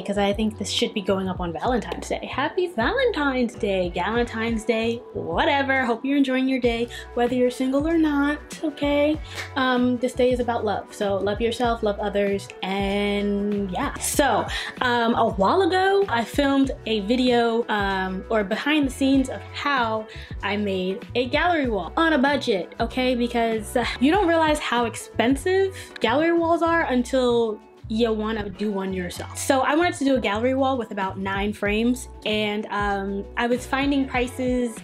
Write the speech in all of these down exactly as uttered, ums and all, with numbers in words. Day because I think this should be going up on Valentine's Day. Happy Valentine's Day, Galentine's Day, whatever. Hope you're enjoying your day, whether you're single or not, okay? Um, this day is about love. So love yourself, love others, and yeah. So um, a while ago, I filmed a video um, or behind the scenes of how I made a gallery wall on a budget, okay? Because uh, you don't realize how expensive gallery walls are until you want to do one yourself. So I wanted to do a gallery wall with about nine frames, and um, I was finding prices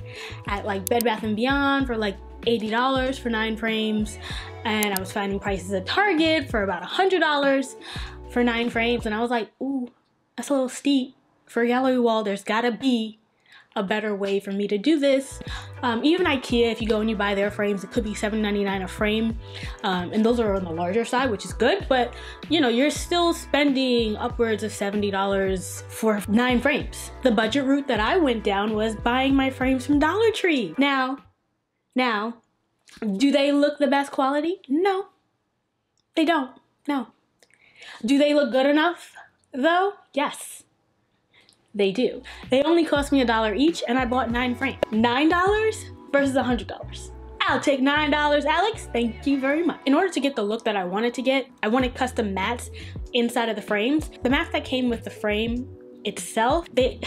at like Bed Bath and Beyond for like eighty dollars for nine frames, and I was finding prices at Target for about one hundred dollars for nine frames, and I was like, ooh, that's a little steep. For a gallery wall, there's gotta be a better way for me to do this. Um, even IKEA, if you go and you buy their frames, it could be seven ninety-nine a frame, um, and those are on the larger side, which is good, but you know, you're still spending upwards of seventy dollars for nine frames. The budget route that I went down was buying my frames from Dollar Tree. Now, now, do they look the best quality? No, they don't, no. Do they look good enough though? Yes. They do. They only cost me a dollar each, and I bought nine frames. nine dollars versus one hundred dollars. I'll take nine dollars, Alex. Thank you very much. In order to get the look that I wanted to get, I wanted custom mats inside of the frames. The mats that came with the frame itself, they,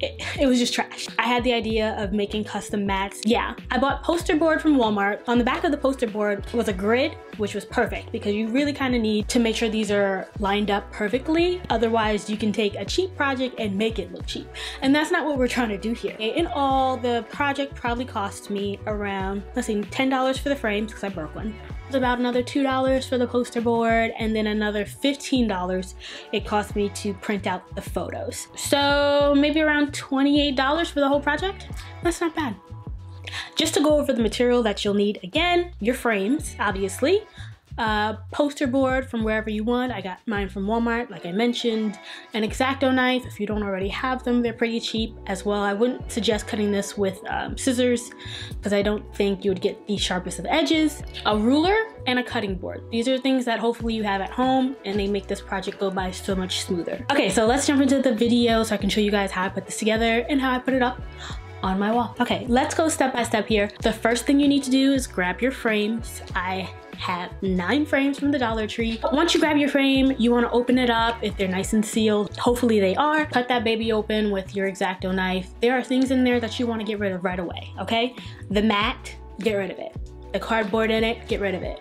it, it was just trash. I had the idea of making custom mats. Yeah, I bought poster board from Walmart. On the back of the poster board was a grid, which was perfect because you really kind of need to make sure these are lined up perfectly. Otherwise, you can take a cheap project and make it look cheap. And that's not what we're trying to do here. In all, the project probably cost me around, let's see, ten dollars for the frames because I broke one. It was about another two dollars for the poster board, and then another fifteen dollars it cost me to print out the photos. So maybe around twenty-eight dollars for the whole project. That's not bad. Just to go over the material that you'll need again, your frames, obviously, uh, poster board from wherever you want. I got mine from Walmart, like I mentioned, an X-Acto knife. If you don't already have them, they're pretty cheap as well. I wouldn't suggest cutting this with um, scissors because I don't think you would get the sharpest of edges. A ruler and a cutting board. These are things that hopefully you have at home, and they make this project go by so much smoother. Okay, so let's jump into the video so I can show you guys how I put this together and how I put it up on my wall. Okay, let's go step by step here. The first thing you need to do is grab your frames. I have nine frames from the Dollar Tree. Once you grab your frame, you want to open it up if they're nice and sealed. Hopefully they are. Cut that baby open with your X-Acto knife. There are things in there that you want to get rid of right away, okay? The mat, get rid of it. The cardboard in it, get rid of it.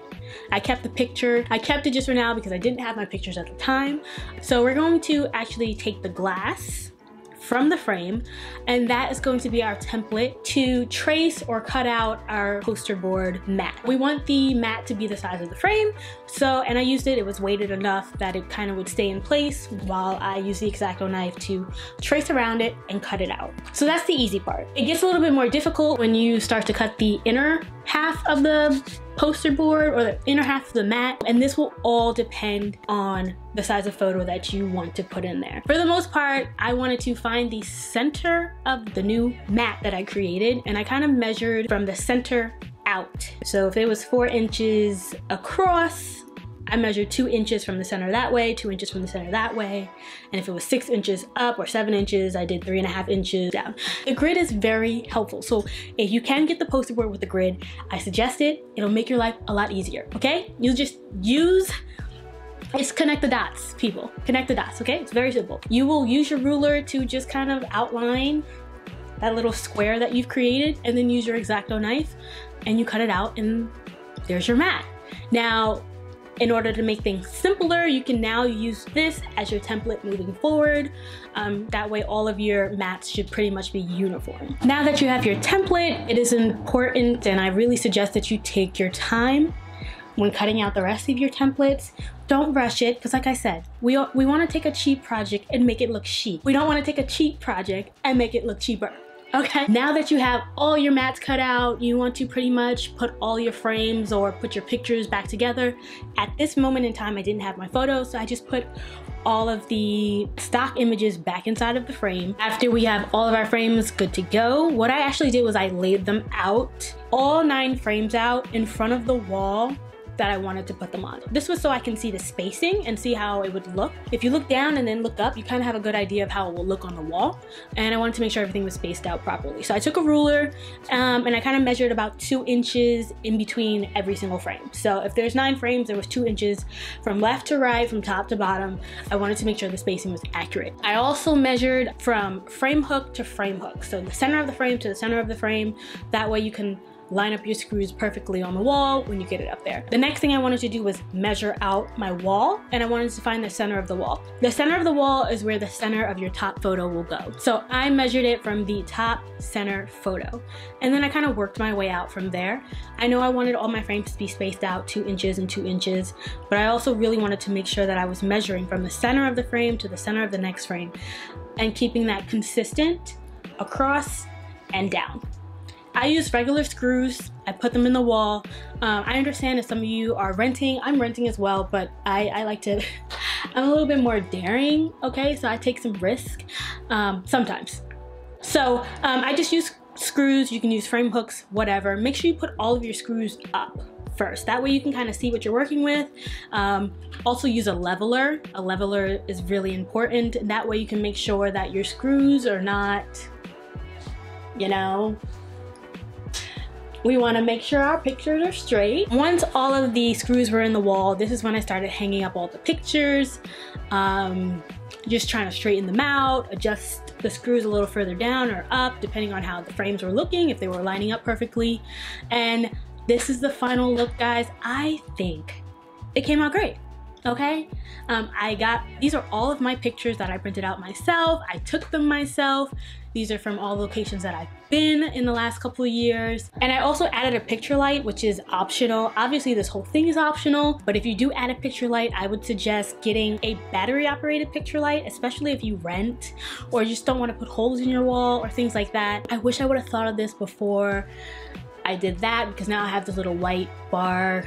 I kept the picture. I kept it just for now because I didn't have my pictures at the time. So we're going to actually take the glass from the frame, and that is going to be our template to trace or cut out our poster board mat. We want the mat to be the size of the frame, so, and I used it, it was weighted enough that it kind of would stay in place while I use the X-Acto knife to trace around it and cut it out. So that's the easy part. It gets a little bit more difficult when you start to cut the inner half of the poster board or the inner half of the mat, and this will all depend on the size of photo that you want to put in there. For the most part, I wanted to find the center of the new mat that I created, and I kind of measured from the center out. So if it was four inches across, I measured two inches from the center that way, two inches from the center that way, and if it was six inches up or seven inches, I did three and a half inches down. The grid is very helpful, so if you can get the poster board with the grid, I suggest it. It'll make your life a lot easier, okay? You'll just use, it's connect the dots, people. Connect the dots, okay? It's very simple. You will use your ruler to just kind of outline that little square that you've created, and then use your X-Acto knife, and you cut it out, and there's your mat. Now, in order to make things simpler, you can now use this as your template moving forward. Um, that way all of your mats should pretty much be uniform. Now that you have your template, it is important, and I really suggest that you take your time when cutting out the rest of your templates. Don't rush it, because like I said, we, we want to take a cheap project and make it look chic. We don't want to take a cheap project and make it look cheaper. Okay, now that you have all your mats cut out, you want to pretty much put all your frames or put your pictures back together. At this moment in time, I didn't have my photos, so I just put all of the stock images back inside of the frame. After we have all of our frames good to go, what I actually did was I laid them out, all nine frames out in front of the wall that I wanted to put them on. This was so I can see the spacing and see how it would look. If you look down and then look up, you kind of have a good idea of how it will look on the wall. And I wanted to make sure everything was spaced out properly. So I took a ruler um, and I kind of measured about two inches in between every single frame. So if there's nine frames, there was two inches from left to right, from top to bottom. I wanted to make sure the spacing was accurate. I also measured from frame hook to frame hook. So the center of the frame to the center of the frame. That way you can line up your screws perfectly on the wall when you get it up there. The next thing I wanted to do was measure out my wall, and I wanted to find the center of the wall. The center of the wall is where the center of your top photo will go. So I measured it from the top center photo, and then I kind of worked my way out from there. I know I wanted all my frames to be spaced out two inches and two inches, but I also really wanted to make sure that I was measuring from the center of the frame to the center of the next frame and keeping that consistent across and down. I use regular screws, I put them in the wall. Um, I understand if some of you are renting, I'm renting as well, but I, I like to, I'm a little bit more daring, okay? So I take some risk um, sometimes. So um, I just use screws, you can use frame hooks, whatever. Make sure you put all of your screws up first. That way you can kind of see what you're working with. Um, also use a leveler. A leveler is really important. That way you can make sure that your screws are not, you know, we want to make sure our pictures are straight. Once all of the screws were in the wall, this is when I started hanging up all the pictures, um, just trying to straighten them out, adjust the screws a little further down or up, depending on how the frames were looking, if they were lining up perfectly. And this is the final look, guys. I think it came out great. Okay, um, I got, these are all of my pictures that I printed out myself. I took them myself. These are from all locations that I've been in the last couple of years. And I also added a picture light, which is optional. Obviously this whole thing is optional, but if you do add a picture light, I would suggest getting a battery operated picture light, especially if you rent or you just don't want to put holes in your wall or things like that. I wish I would have thought of this before I did that, because now I have this little white bar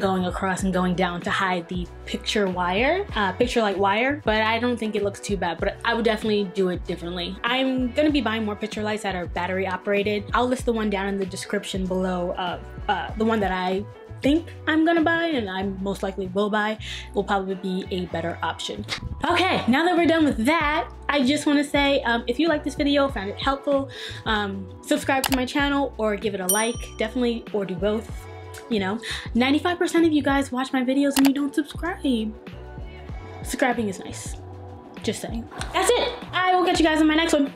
going across and going down to hide the picture wire, uh, picture light wire, but I don't think it looks too bad, but I would definitely do it differently. I'm gonna be buying more picture lights that are battery operated. I'll list the one down in the description below, uh, uh, the one that I think I'm gonna buy and I most likely will buy, will probably be a better option. Okay, now that we're done with that, I just wanna say, um, if you like this video, found it helpful, um, subscribe to my channel or give it a like, definitely, or do both. You know, ninety-five percent of you guys watch my videos and you don't subscribe. Subscribing is nice. Just saying. That's it. I will catch you guys in my next one.